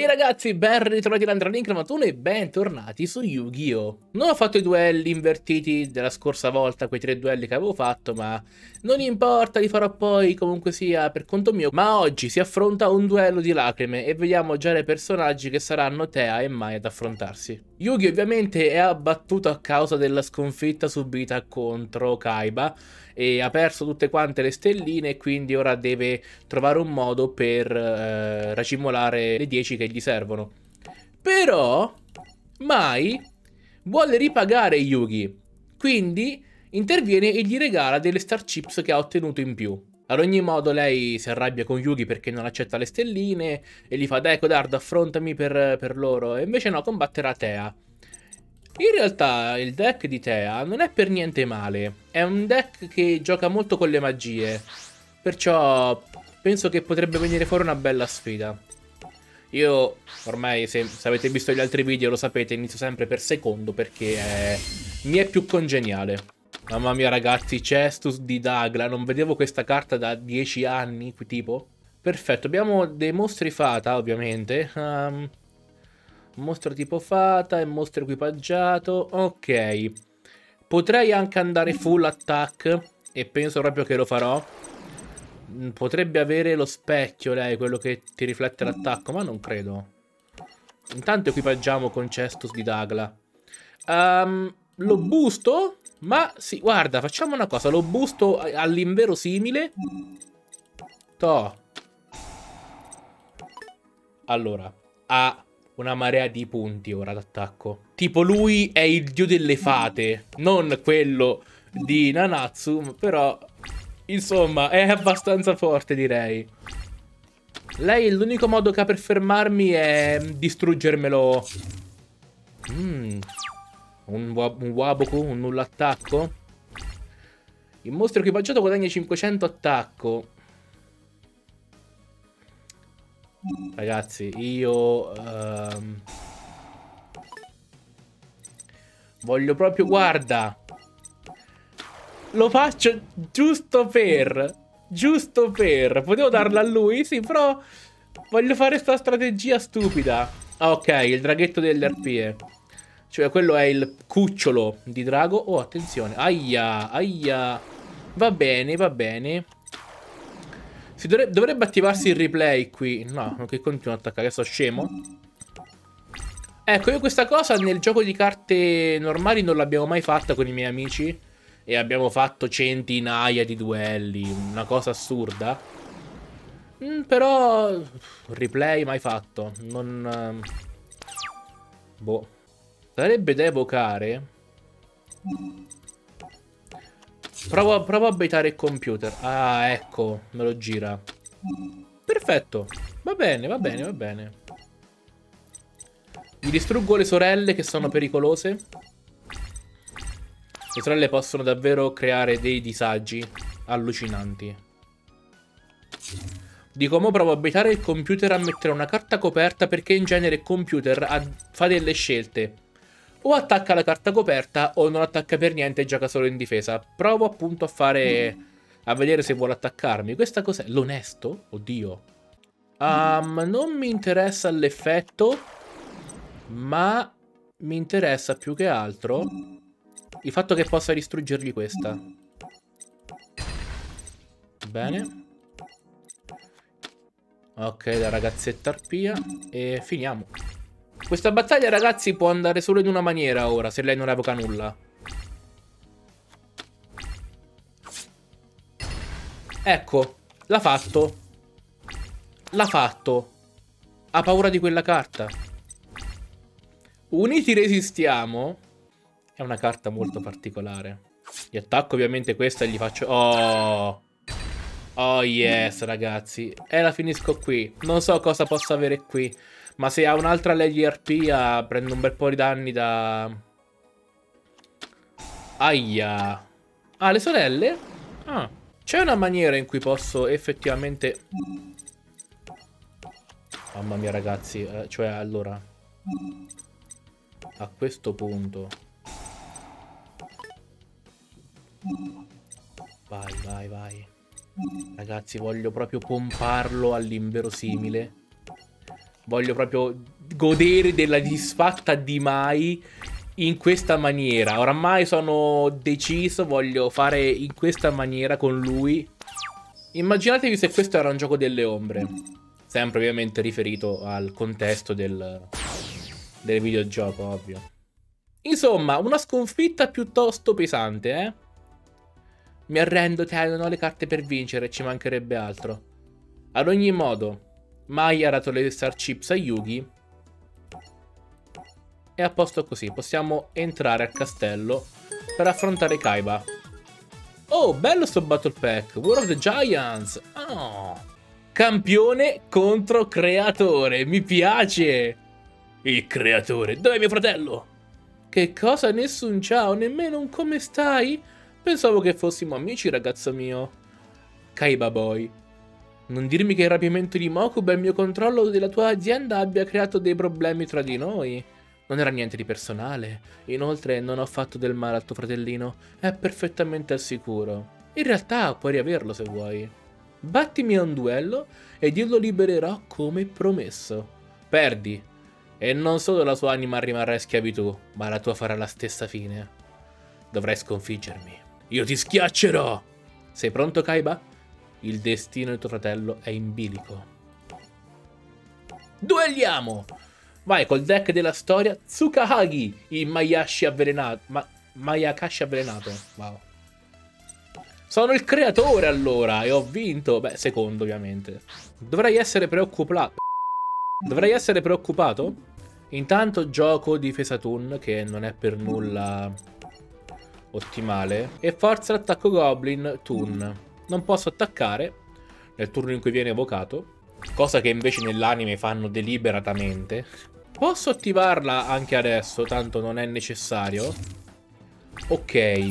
E ragazzi, ben ritrovati da Andrelink Ramatune e bentornati su Yu-Gi-Oh! Non ho fatto i duelli invertiti della scorsa volta, quei 3 duelli che avevo fatto, ma non importa, li farò poi comunque sia per conto mio. Ma oggi si affronta un duello di lacrime e vediamo già i personaggi che saranno Tea e Mai ad affrontarsi. Yugi ovviamente è abbattuto a causa della sconfitta subita contro Kaiba e ha perso tutte quante le stelline e quindi ora deve trovare un modo per racimolare le 10 che gli servono. Però Mai vuole ripagare Yugi, quindi interviene e gli regala delle star chips che ha ottenuto in più. Ad ogni modo lei si arrabbia con Yugi perché non accetta le stelline e gli fa: dai codardo, affrontami per loro. E invece no, combatterà Tea. In realtà il deck di Tea non è per niente male, è un deck che gioca molto con le magie, perciò penso che potrebbe venire fuori una bella sfida. Io ormai, se avete visto gli altri video lo sapete, inizio sempre per secondo perché mi è più congeniale. Mamma mia ragazzi, Cestus di Dagla, non vedevo questa carta da 10 anni tipo. Perfetto, abbiamo dei mostri fata ovviamente, mostro tipo fata e mostro equipaggiato. Ok, potrei anche andare full attack e penso proprio che lo farò. Potrebbe avere lo specchio lei, quello che ti riflette l'attacco, ma non credo. Intanto equipaggiamo con Cestus di Dagla. Lo busto? Ma sì, guarda, facciamo una cosa. Lo busto all'inverosimile. Toh. Allora, ha una marea di punti ora d'attacco. Tipo lui è il dio delle fate, non quello di Nanatsu, però insomma è abbastanza forte direi. Lei l'unico modo che ha per fermarmi è distruggermelo. Un Waboku, un nulla attacco. Il mostro equipaggiato guadagna 500 attacco. Ragazzi, io voglio proprio, guarda, lo faccio giusto per potevo darla a lui, sì, però voglio fare sta strategia stupida. Ok, il draghetto delle RPE, cioè quello è il cucciolo di drago. Oh, attenzione, aia, aia. Va bene, va bene. Si dovrebbe attivarsi il replay qui. No, che continuo ad attaccare, sono scemo. Ecco, io questa cosa nel gioco di carte normali non l'abbiamo mai fatta con i miei amici e abbiamo fatto centinaia di duelli, una cosa assurda. Però replay mai fatto. Non... boh. Sarebbe da evocare. Provo a baitare il computer. Ah, ecco, me lo gira. Perfetto. Va bene, va bene, va bene. Mi distruggo le sorelle che sono pericolose. Le sorelle possono davvero creare dei disagi allucinanti. Dico, mo provo a baitare il computer a mettere una carta coperta, perché in genere il computer fa delle scelte. O attacca la carta coperta o non attacca per niente e gioca solo in difesa. Provo appunto a fare... a vedere se vuole attaccarmi. Questa cos'è? L'onesto? Oddio. Non mi interessa l'effetto, ma mi interessa più che altro il fatto che possa distruggergli questa. Bene. Ok, la ragazzetta arpia. E finiamo. Questa battaglia, ragazzi, può andare solo in una maniera ora, se lei non evoca nulla. Ecco, l'ha fatto. L'ha fatto. Ha paura di quella carta. Uniti resistiamo. È una carta molto particolare. Gli attacco ovviamente questa e gli faccio... oh! Oh yes, ragazzi. E la finisco qui. Non so cosa possa avere qui. Ma se ha un'altra Lady Arpia prendo un bel po' di danni da... aia. Ah, le sorelle? Ah. C'è una maniera in cui posso effettivamente... mamma mia ragazzi, cioè allora... a questo punto... vai, vai, vai. Ragazzi, voglio proprio pomparlo all'inverosimile. Voglio proprio godere della disfatta di Mai in questa maniera. Oramai sono deciso, voglio fare in questa maniera con lui. Immaginatevi se questo era un gioco delle ombre. Sempre ovviamente riferito al contesto del videogioco, ovvio. Insomma, una sconfitta piuttosto pesante, eh? Mi arrendo, te non ho le carte per vincere, ci mancherebbe altro. Ad ogni modo, Mai ha dato le Star Chips a Yugi. E a posto così, possiamo entrare al castello per affrontare Kaiba. Oh, bello sto Battle Pack, War of the Giants. Oh. Campione contro creatore, mi piace. Il creatore, dov'è mio fratello? Che cosa? Nessun ciao, nemmeno un come stai? Pensavo che fossimo amici, ragazzo mio. Kaiba boy, non dirmi che il rapimento di Mokuba e il mio controllo della tua azienda abbia creato dei problemi tra di noi. Non era niente di personale. Inoltre non ho fatto del male al tuo fratellino. È perfettamente al sicuro. In realtà puoi riaverlo se vuoi. Battimi a un duello ed io lo libererò come promesso. Perdi. E non solo la sua anima rimarrà in schiavitù, ma la tua farà la stessa fine. Dovrai sconfiggermi. Io ti schiaccerò! Sei pronto, Kaiba? Il destino del tuo fratello è in bilico. Duelliamo! Vai col deck della storia Tsukahagi, il Mayashi avvelenato. Mayakashi avvelenato. Wow. Sono il creatore allora e ho vinto. Beh, secondo ovviamente. Dovrei essere preoccupato? Intanto gioco difesa turn, che non è per nulla ottimale. E forza l'attacco goblin turn. Non posso attaccare nel turno in cui viene evocato, cosa che invece nell'anime fanno deliberatamente. Posso attivarla anche adesso, tanto non è necessario. Ok.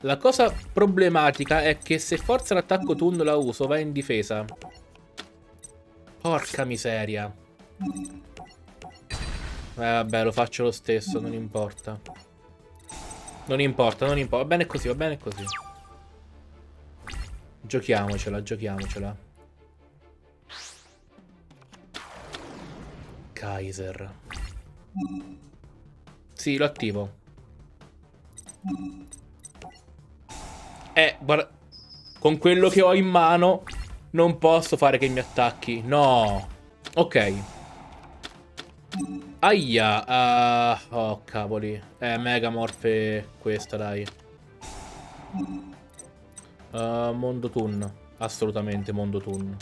La cosa problematica è che se forza l'attacco turn la uso, va in difesa. Porca miseria. Vabbè, lo faccio lo stesso, non importa. Non importa. Va bene così. Giochiamocela. Kaiser. Sì, lo attivo. Guarda, con quello che ho in mano non posso fare che mi attacchi. No. Ok. Aia. Oh, cavoli. Megamorfe questa, dai. Mondo turn. Assolutamente mondo turn.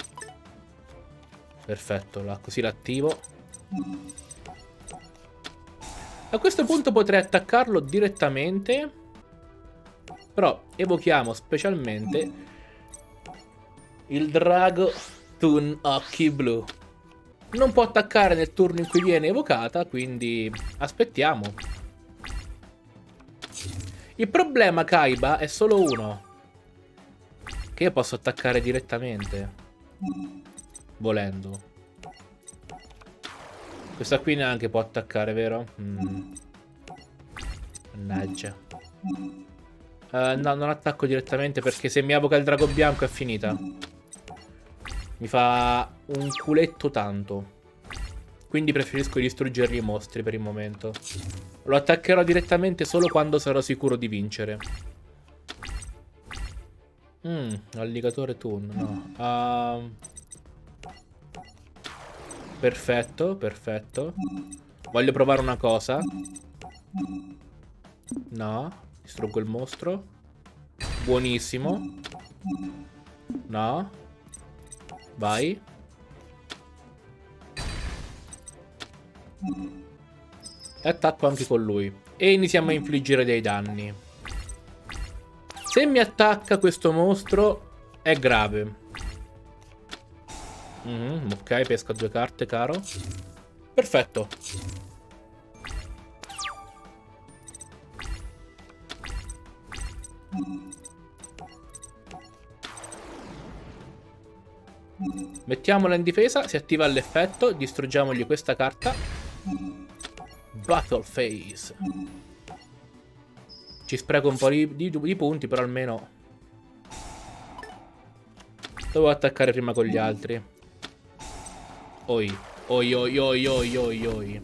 Perfetto, così l'attivo. A questo punto potrei attaccarlo direttamente. Però evochiamo specialmente il drago Tun Occhi Blu. Non può attaccare nel turno in cui viene evocata, quindi aspettiamo. Il problema, Kaiba, è solo uno: che io posso attaccare direttamente, volendo. Questa qui neanche può attaccare, vero? Mannaggia. No, non attacco direttamente perché se mi evoca il drago bianco è finita. Mi fa un culetto tanto. Quindi preferisco distruggere i mostri per il momento. Lo attaccherò direttamente solo quando sarò sicuro di vincere. Alligatore Toon, no. Perfetto. Voglio provare una cosa. No. Distruggo il mostro. Buonissimo. No. Vai. E attacco anche con lui. E iniziamo a infliggere dei danni. Se mi attacca questo mostro è grave. Ok, pesca due carte, caro. Perfetto. Mettiamola in difesa, si attiva l'effetto, distruggiamogli questa carta. Battle Phase. Ci spreco un po' di punti, però almeno devo attaccare prima con gli altri. Oi. Oi oi oi oi oi oi.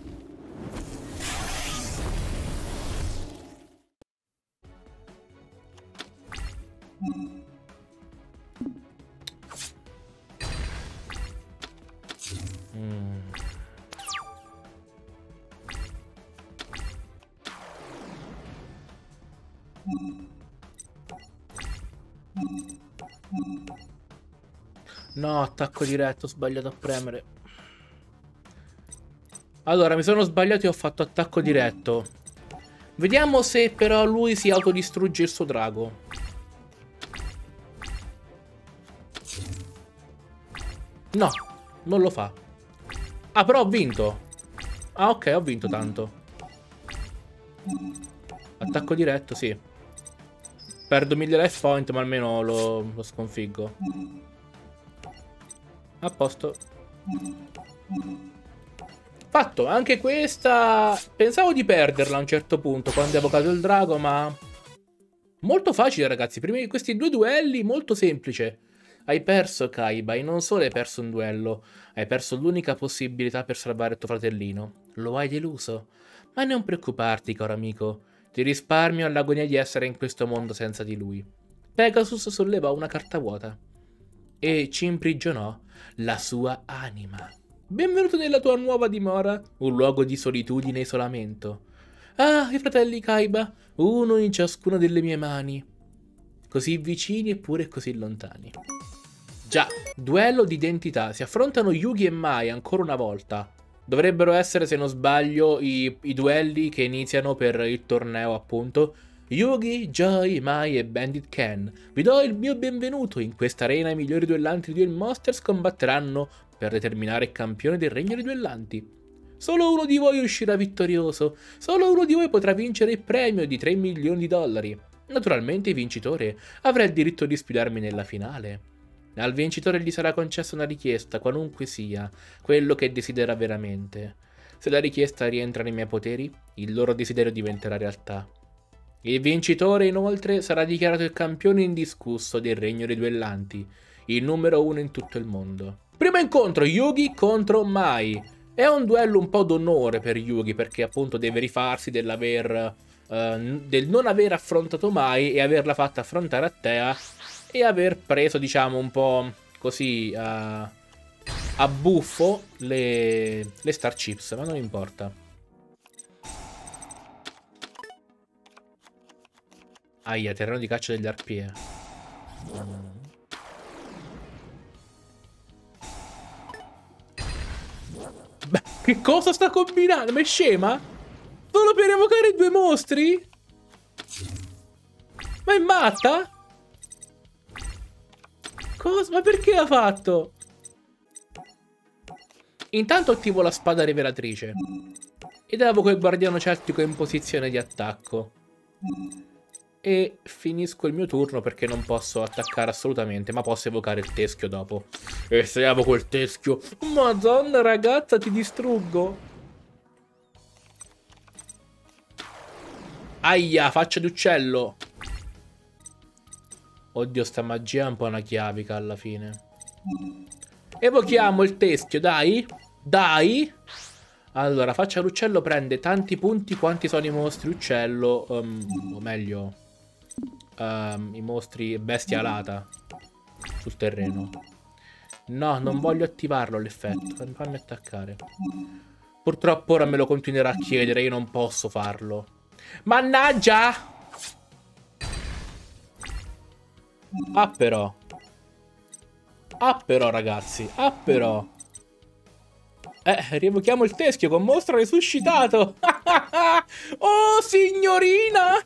No, attacco diretto, ho sbagliato a premere. Allora, mi sono sbagliato e ho fatto attacco diretto. Vediamo se però lui si autodistrugge il suo drago. No, non lo fa. Ah, però ho vinto. Ah, ok, ho vinto tanto. Attacco diretto, sì. Perdo 1000 life point, ma almeno lo sconfiggo. A posto. Fatto, anche questa... Pensavo di perderla a un certo punto quando ho evocato il drago, ma... Molto facile, ragazzi. Prima di questi due duelli, molto semplice. Hai perso, Kaiba, e non solo hai perso un duello, hai perso l'unica possibilità per salvare tuo fratellino. Lo hai deluso? Ma non preoccuparti, caro amico. Ti risparmio l'agonia di essere in questo mondo senza di lui. Pegasus sollevò una carta vuota e ci imprigionò la sua anima. Benvenuto nella tua nuova dimora, un luogo di solitudine e isolamento. Ah, i fratelli Kaiba, uno in ciascuna delle mie mani. Così vicini eppure così lontani. Già, duello di identità. Si affrontano Yugi e Mai ancora una volta. Dovrebbero essere, se non sbaglio, i duelli che iniziano per il torneo, appunto. Yugi, Joy, Mai e Bandit Ken. Vi do il mio benvenuto. In questa arena i migliori duellanti di Duel Monsters combatteranno per determinare il campione del regno dei duellanti. Solo uno di voi uscirà vittorioso. Solo uno di voi potrà vincere il premio di 3 milioni di dollari. Naturalmente il vincitore avrà il diritto di sfidarmi nella finale. Al vincitore gli sarà concessa una richiesta, qualunque sia, quello che desidera veramente. Se la richiesta rientra nei miei poteri, il loro desiderio diventerà realtà. Il vincitore, inoltre, sarà dichiarato il campione indiscusso del regno dei duellanti, il numero 1 in tutto il mondo. Primo incontro, Yugi contro Mai. È un duello un po' d'onore per Yugi, perché appunto deve rifarsi del non aver affrontato Mai e averla fatta affrontare a Tea, e aver preso, diciamo, un po' così a buffo le Star Chips, ma non importa. Aia, terreno di caccia degli arpie. Beh, che cosa sta combinando? Ma è scema? Solo per evocare i due mostri? Ma è matta? Cosa? Ma perché l'ha fatto? Intanto attivo la spada rivelatrice ed evoco il guardiano celtico in posizione di attacco. E finisco il mio turno perché non posso attaccare assolutamente, ma posso evocare il teschio dopo. E se evoco il teschio... Madonna ragazza, ti distruggo! Aia, faccia di uccello! Oddio, sta magia è un po' una chiavica alla fine. Evochiamo il teschio, dai. Dai. Allora, faccia l'uccello prende tanti punti quanti sono i mostri uccello. O meglio, i mostri bestia alata sul terreno. No, non voglio attivarlo l'effetto. Fammi attaccare. Purtroppo ora me lo continuerà a chiedere. Io non posso farlo. Mannaggia! Ah però. Ah però ragazzi. Ah però. Rievochiamo il teschio con mostro risuscitato. Oh signorina,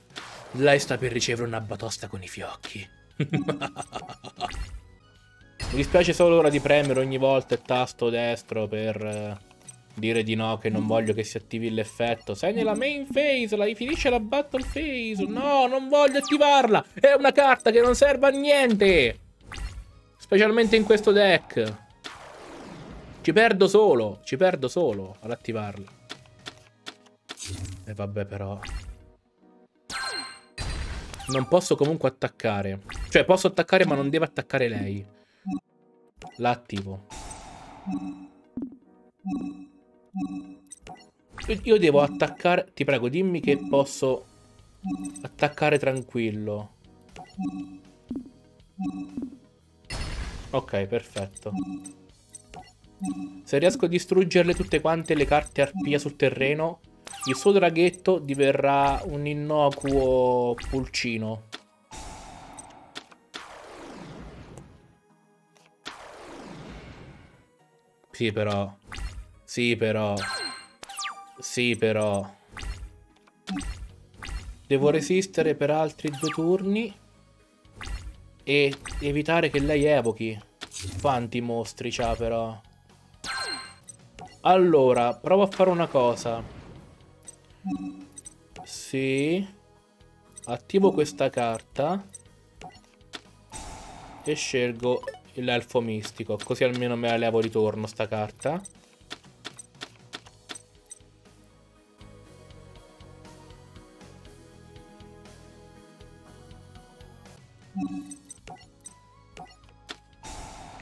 lei sta per ricevere una batosta con i fiocchi. Mi dispiace solo ora di premere ogni volta il tasto destro per dire di no, che non voglio che si attivi l'effetto. Sei nella main phase, finisce la battle phase. No, non voglio attivarla. È una carta che non serve a niente, specialmente in questo deck. Ci perdo solo ad attivarla. E vabbè però. Non posso comunque attaccare. Cioè posso attaccare ma non devo attaccare lei. La attivo. Io devo attaccare. Ti prego, dimmi che posso attaccare tranquillo. Ok, perfetto. Se riesco a distruggerle tutte quante le carte arpia sul terreno, il suo draghetto diverrà un innocuo pulcino. Sì però. Sì però. Sì però. Devo resistere per altri 2 turni e evitare che lei evochi. Quanti mostri c'ha però. Allora, provo a fare una cosa. Sì. Attivo questa carta e scelgo l'elfo mistico, così almeno me la levo di torno sta carta.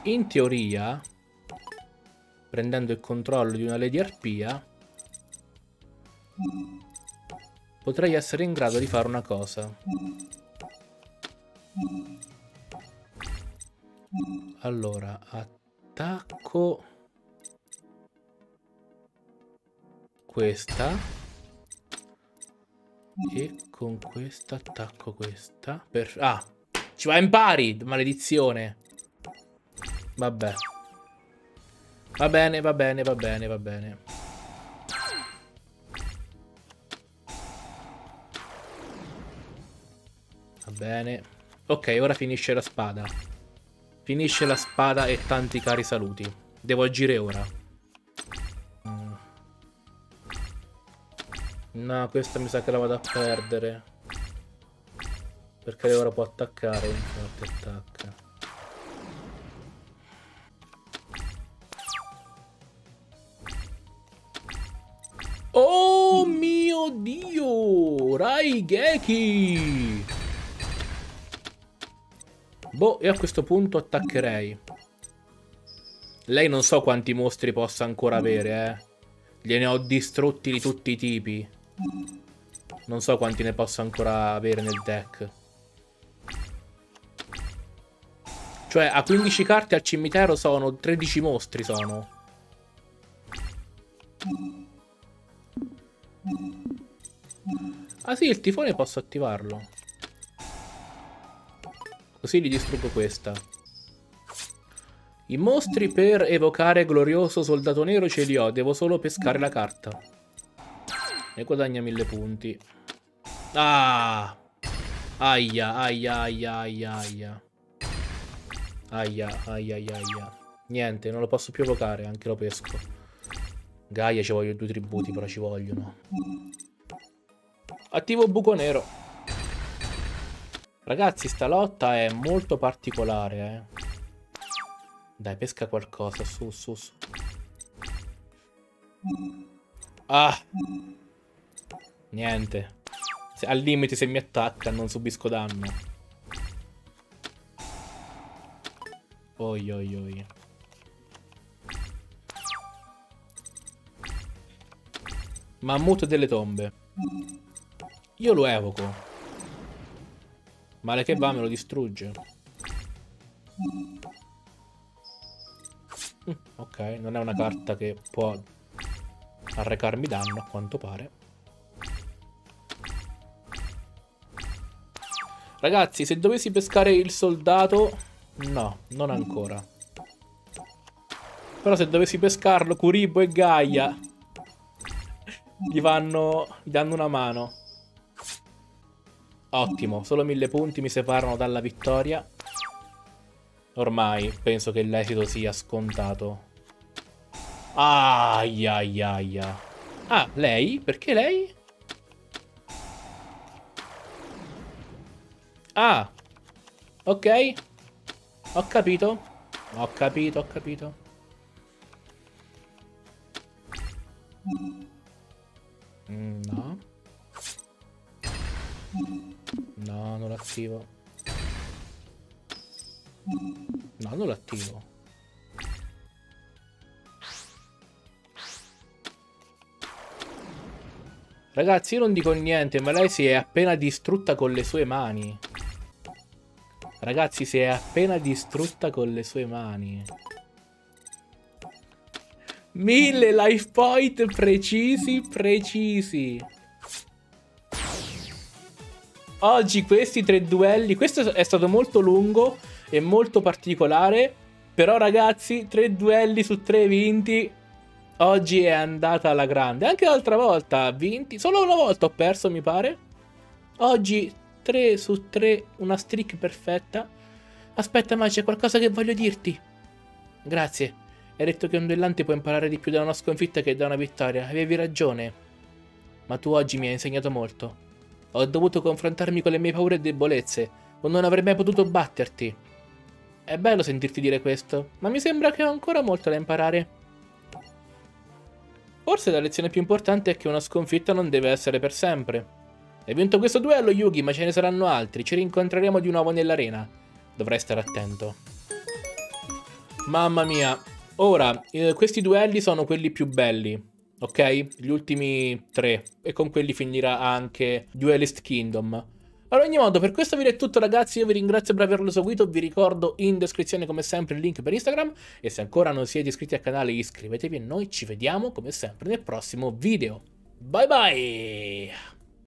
In teoria, prendendo il controllo di una Lady Arpia, potrei essere in grado di fare una cosa. Allora, attacco questa e con questa attacco questa. Ah, ci va in pari, maledizione. Vabbè. Va bene, va bene, va bene, va bene. Va bene. Ok, ora finisce la spada. Finisce la spada e tanti cari saluti. Devo agire ora. No, questa mi sa che la vado a perdere. Perché ora può attaccare. Infatti attacca. Oh mio Dio! Raigeki! Boh, io a questo punto attaccherei. Lei non so quanti mostri possa ancora avere, eh. Gliene ho distrutti di tutti i tipi. Non so quanti ne possa ancora avere nel deck. Cioè, a 15 carte al cimitero sono 13 mostri, sono. Ah sì, il tifone posso attivarlo. Così gli distruggo questa. I mostri per evocare glorioso soldato nero ce li ho. Devo solo pescare la carta. E guadagna 1000 punti. Ah! Aia, aia, aia, aia, aia. Aia, aia, aia, aia. Niente, non lo posso più evocare, anche lo pesco. Gaia, ci vogliono 2 tributi, però ci vogliono. Attivo buco nero. Ragazzi, sta lotta è molto particolare, eh. Dai, pesca qualcosa, su, su, su. Ah! Niente. Al limite, se mi attacca, non subisco danno. Oi, oi, oi. Mammut delle tombe. Io lo evoco. Male che va, me lo distrugge. Ok, non è una carta che può arrecarmi danno, a quanto pare. Ragazzi, se dovessi pescare il soldato... No, non ancora. Però se dovessi pescarlo, Kuribo e Gaia... Gli danno una mano. Ottimo, solo 1000 punti mi separano dalla vittoria. Ormai penso che l'esito sia scontato. Aia, aia, aia. Ah, lei? Perché lei? Ah, ok. Ho capito. Ho capito, ho capito. No. No, non l'attivo. No, non l'attivo. Ragazzi, io non dico niente, ma lei si è appena distrutta con le sue mani. Ragazzi, si è appena distrutta con le sue mani. 1000 life point precisi, precisi. Oggi questi tre duelli, questo è stato molto lungo e molto particolare, però ragazzi, 3 duelli su 3 vinti, oggi è andata alla grande. Anche l'altra volta vinti, solo una volta ho perso mi pare. Oggi 3 su 3, una streak perfetta. Aspetta, ma c'è qualcosa che voglio dirti. Grazie, hai detto che un duellante può imparare di più da una sconfitta che da una vittoria, avevi ragione, ma tu oggi mi hai insegnato molto. Ho dovuto confrontarmi con le mie paure e debolezze, o non avrei mai potuto batterti. È bello sentirti dire questo, ma mi sembra che ho ancora molto da imparare. Forse la lezione più importante è che una sconfitta non deve essere per sempre. Hai vinto questo duello, Yugi, ma ce ne saranno altri, ci rincontreremo di nuovo nell'arena. Dovrai stare attento. Mamma mia. Ora, questi duelli sono quelli più belli. Ok? Gli ultimi 3. E con quelli finirà anche Duelist Kingdom. Allora, in ogni modo, per questo video è tutto ragazzi, io vi ringrazio per averlo seguito, vi ricordo in descrizione come sempre il link per Instagram e se ancora non siete iscritti al canale iscrivetevi e noi ci vediamo come sempre nel prossimo video. Bye bye!